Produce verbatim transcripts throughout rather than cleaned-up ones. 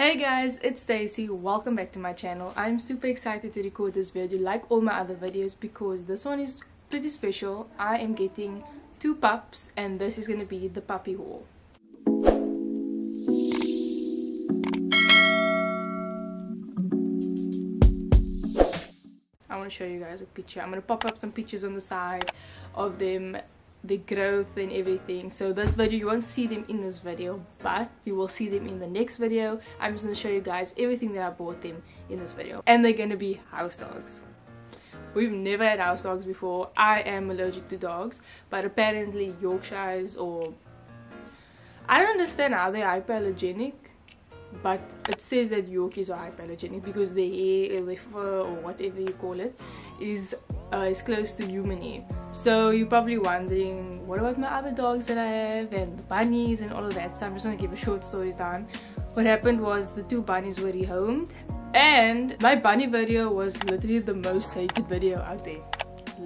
Hey guys, it's Stacy. Welcome back to my channel. I'm super excited to record this video like all my other videos because this one is pretty special. I am getting two pups and this is going to be the puppy haul. I want to show you guys a picture. I'm going to pop up some pictures on the side of them, the growth and everything. So this video, you won't see them in this video, but you will see them in the next video. I'm just going to show you guys everything that I bought them in this video, and they're going to be house dogs. We've never had house dogs before. I am allergic to dogs, but apparently Yorkshires, or I don't understand how they're hypoallergenic, but it says that Yorkies are hypoallergenic because their hair or their fur or whatever you call it is Uh, is close to human hair. So you're probably wondering, what about my other dogs that I have and the bunnies and all of that? So I'm just gonna give a short story time. What happened was the two bunnies were rehomed, and my bunny video was literally the most hated video out there.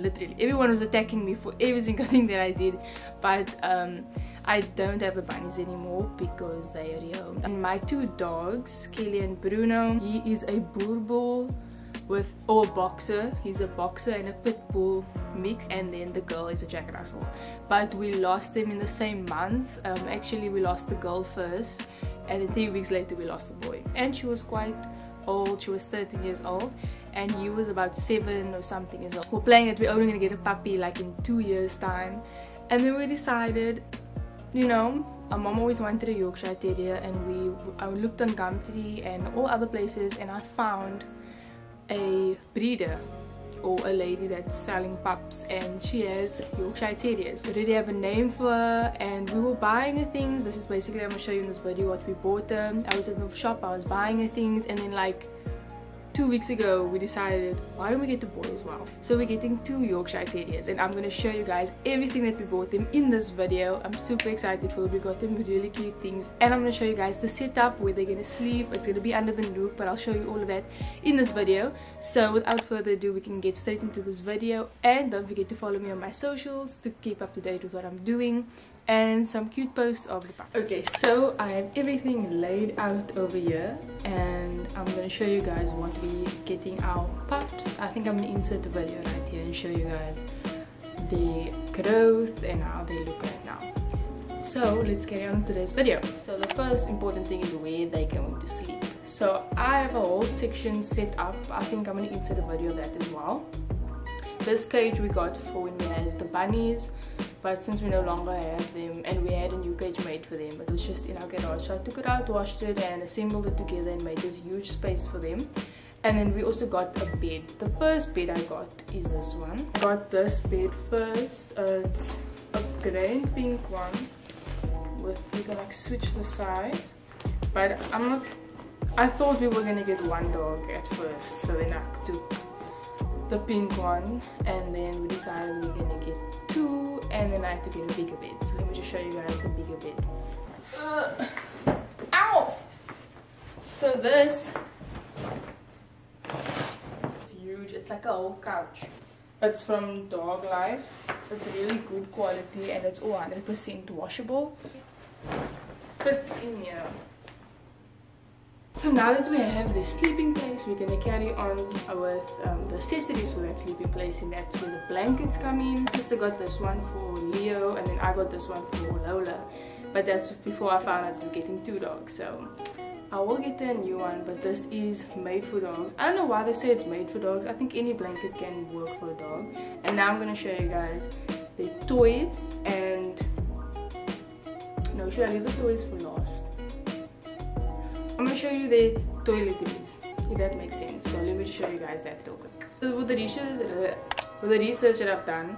Literally everyone was attacking me for every single thing that I did, but um I don't have the bunnies anymore because they are rehomed. And my two dogs, Kelly and Bruno, he is a Boer bull with or a boxer, he's a boxer and a pit bull mix, and then the girl is a Jack Russell. But we lost them in the same month. Um, actually we lost the girl first, and then three weeks later we lost the boy, and she was quite old. She was thirteen years old and he was about seven or something years old. We're planning that we're only gonna get a puppy like in two years time, and then we decided, you know, our mom always wanted a Yorkshire Terrier, and we I looked on Gumtree and all other places, and I found a breeder or a lady that's selling pups, and she has Yorkshire Terriers. We already have a name for her, and we were buying her things. This is basically, I'm gonna show you in this video what we bought them. I was at the shop, I was buying her things, and then like two weeks ago we decided, why don't we get the boy as well? So we're getting two Yorkshire Terriers, and I'm gonna show you guys everything that we bought them in this video. I'm super excited for it. We got them really cute things, and I'm gonna show you guys the setup where they're gonna sleep. It's gonna be under the nook, but I'll show you all of that in this video. So without further ado, we can get straight into this video, and don't forget to follow me on my socials to keep up to date with what I'm doing and some cute posts of the puppies. Okay, so I have everything laid out over here, and I'm gonna show you guys what we're getting our pups. I think I'm gonna insert the video right here and show you guys the growth and how they look right now. So let's carry on today's video. So the first important thing is where they're going to sleep. So I have a whole section set up. I think I'm gonna insert a video of that as well. This cage we got for when we had the bunnies, but since we no longer have them, and we had a new cage made for them, but it was just in our garage, so I took it out, washed it and assembled it together and made this huge space for them. And then we also got a bed. The first bed I got is this one. I got this bed first. Uh, it's a grey and pink one with, you can like switch the sides, but I'm not, I thought we were gonna get one dog at first, so then I took the pink one, and then we decided we were gonna get two, and then I had to get a bigger bed. So let me just show you guys the bigger bed. Uh, ow! So this, it's huge. It's like a whole couch. It's from Dog Life. It's really good quality, and it's all one hundred percent washable. Fit in here. So now that we have the sleeping place, we're going to carry on with um, the accessories for that sleeping place, and that's where the blankets come in. Sister got this one for Leo, and then I got this one for Lola, but that's before I found out that we're getting two dogs, so I will get a new one, but this is made for dogs. I don't know why they say it's made for dogs. I think any blanket can work for a dog. And now I'm going to show you guys the toys, and no, should I leave the toys for last? I'm going to show you the toiletries, if that makes sense. So let me just show you guys that real quick. So with the research, uh, with the research that I've done,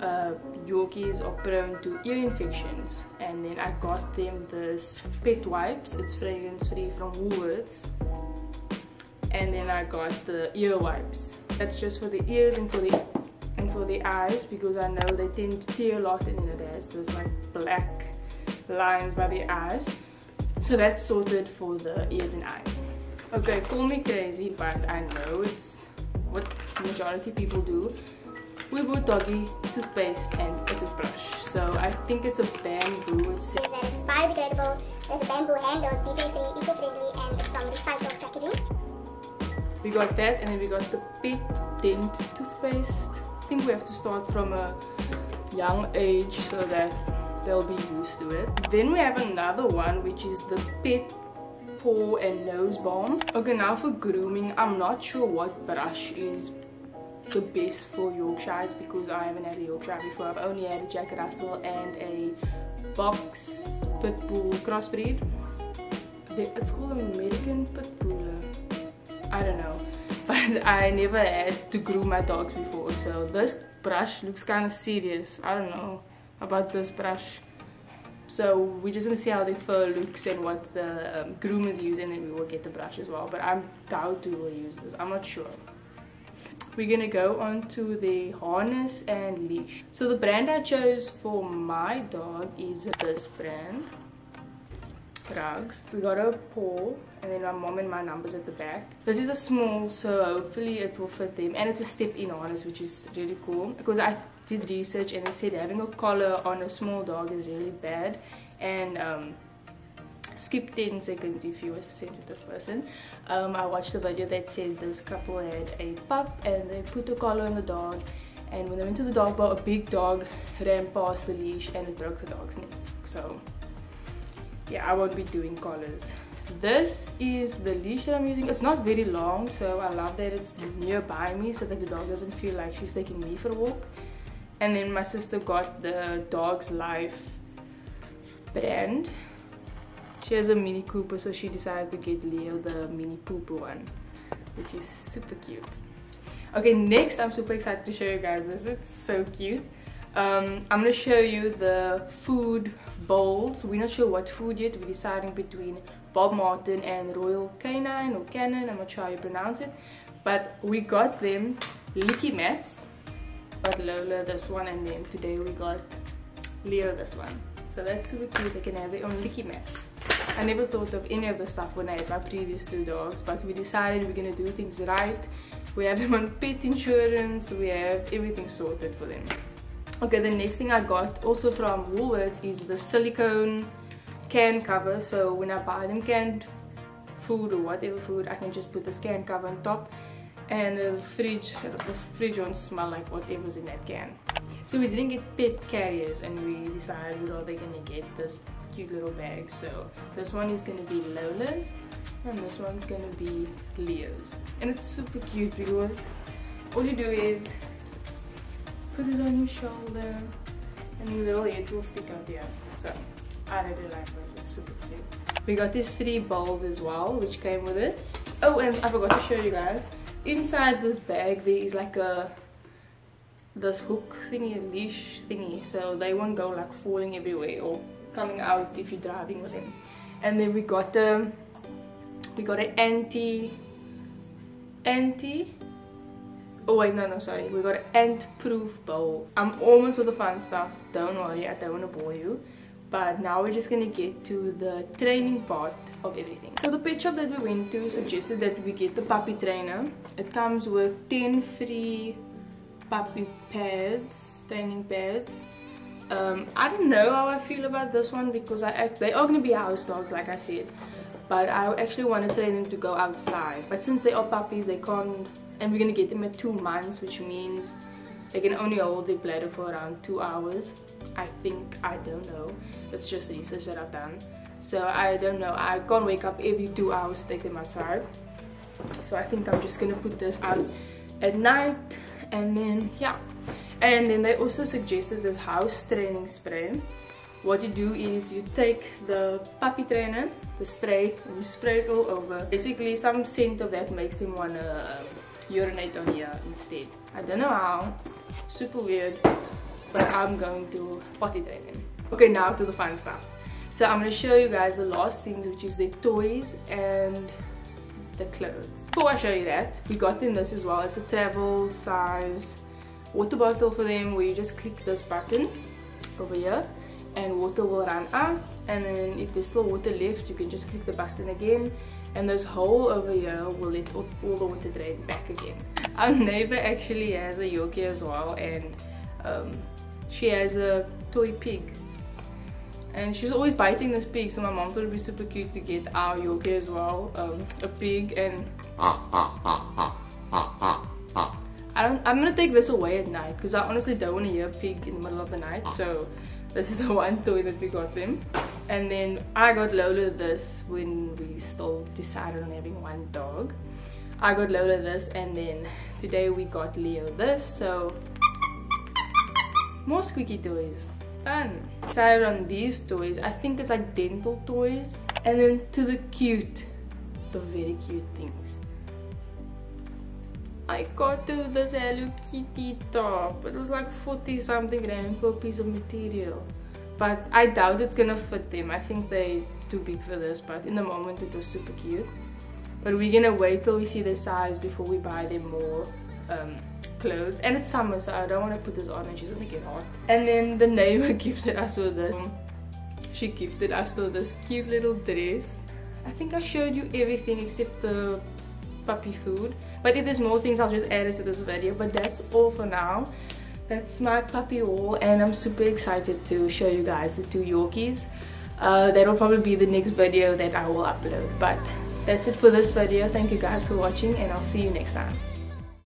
uh, Yorkies are prone to ear infections, and then I got them this Pet Wipes. It's fragrance free from Woolworths, and then I got the Ear Wipes. That's just for the ears and for the and for the eyes, because I know they tend to tear a lot, and it has those like black lines by the eyes. So that's sorted for the ears and eyes. Okay, call me crazy, but I know it's what majority people do. We bought doggy toothpaste and a toothbrush. So I think it's a bamboo. It's an it's biodegradable, there's a bamboo handle, it's B P free, eco-friendly, and We got that, and then we got the pet dent toothpaste. I think we have to start from a young age so that they'll be used to it. Then we have another one, which is the pet paw and nose balm. Okay, now for grooming, I'm not sure what brush is the best for Yorkshires because I haven't had a Yorkshire before. I've only had a Jack Russell and a box pit bull crossbreed. It's called American pit bull. I don't know, but I never had to groom my dogs before, so this brush looks kind of serious. I don't know about this brush, so we're just gonna see how the fur looks and what the um, groomers use, and then we will get the brush as well. But I'm doubt we will use this. I'm not sure. We're gonna go on to the harness and leash. So the brand I chose for my dog is this brand, Rugs. We got a paw, and then my mom and my numbers at the back. This is a small, so hopefully it will fit them, and it's a step-in harness, which is really cool because I did research and they said having a collar on a small dog is really bad, and um, skip ten seconds if you're a sensitive person. um, I watched a video that said this couple had a pup and they put the collar on the dog, and when they went to the dog bar, a big dog ran past the leash and it broke the dog's neck. So yeah, I won't be doing collars. This is the leash that I'm using. It's not very long, so I love that it's nearby me so that the dog doesn't feel like she's taking me for a walk. And then my sister got the Dog Life brand. She has a Mini Cooper, so she decided to get Leo the Mini Pooper one, which is super cute. Okay, next I'm super excited to show you guys this. It's so cute. Um, I'm going to show you the food bowls. We're not sure what food yet. We're deciding between Bob Martin and Royal Canin or Canin. I'm not sure how you pronounce it. But we got them Licki mats. But Lola this one, and then today we got Leo this one. So that's super cute. They can have their own Licki mats. I never thought of any of the stuff when I had my previous two dogs, but we decided we're going to do things right. We have them on pet insurance. We have everything sorted for them. Okay, the next thing I got also from Woolworths is the silicone can cover. So when I buy them canned food or whatever food, I can just put this can cover on top, and the fridge the fridge won't smell like whatever's in that can. So we didn't get pet carriers, and we decided we're rather gonna get this cute little bag. So this one is gonna be Lola's and this one's gonna be Leo's, and it's super cute because all you do is put it on your shoulder and your little head will stick out here. So I really like this, it's super cute. We got these three bowls as well, which came with it. Oh, and I forgot to show you guys, inside this bag there is like a this hook thingy, leash thingy, so they won't go like falling everywhere or coming out if you're driving with them. And then we got the we got an anti anti Oh wait, no, no, sorry. We got an ant-proof bowl. I'm almost with the fun stuff. Don't worry, I don't want to bore you. But now we're just going to get to the training part of everything. So the pet shop that we went to suggested that we get the puppy trainer. It comes with ten free puppy pads, training pads. Um, I don't know how I feel about this one because I act, they are going to be house dogs, like I said. But I actually want to train them to go outside. But since they are puppies, they can't... And we're going to get them at two months, which means they can only hold their bladder for around two hours. I think, I don't know. It's just research that I've done. So I don't know. I can't wake up every two hours to take them outside. So I think I'm just going to put this out at night. And then, yeah. And then they also suggested this house training spray. What you do is you take the puppy trainer, the spray, and you spray it all over. Basically, some scent of that makes them want to urinate on here instead. I don't know how, super weird, but I'm going to potty train them. Okay, now to the fun stuff. So I'm going to show you guys the last things, which is the toys and the clothes. Before I show you that, we got them this as well. It's a travel size water bottle for them where you just click this button over here, and water will run out, and then if there's still water left you can just click the button again, and this hole over here will let all, all the water drain back again. Our neighbor actually has a Yorkie as well, and um, she has a toy pig, and she was always biting this pig, so my mom thought it would be super cute to get our Yorkie as well, um, a pig. And I don't, I'm gonna take this away at night because I honestly don't want to hear a pig in the middle of the night, so this is the one toy that we got them. And then I got Lola this when we still decided on having one dog. I got Lola this, and then today we got Leo this, so more squeaky toys. Fun! Decided on these toys. I think it's like dental toys. And then to the cute, the very cute things. I got to this Hello Kitty top. It was like forty something rand for a piece of material, but I doubt it's gonna fit them. I think they're too big for this, but in the moment it was super cute. But we're gonna wait till we see the size before we buy them more um, clothes. And it's summer, so I don't want to put this on and she's gonna get hot. And then the neighbor gifted us with this. She gifted us with this cute little dress. I think I showed you everything except the puppy food, but if there's more things I'll just add it to this video. But that's all for now. That's my puppy haul, and I'm super excited to show you guys the two Yorkies. Uh, that'll probably be the next video that I will upload, but that's it for this video. Thank you guys for watching, and I'll see you next time.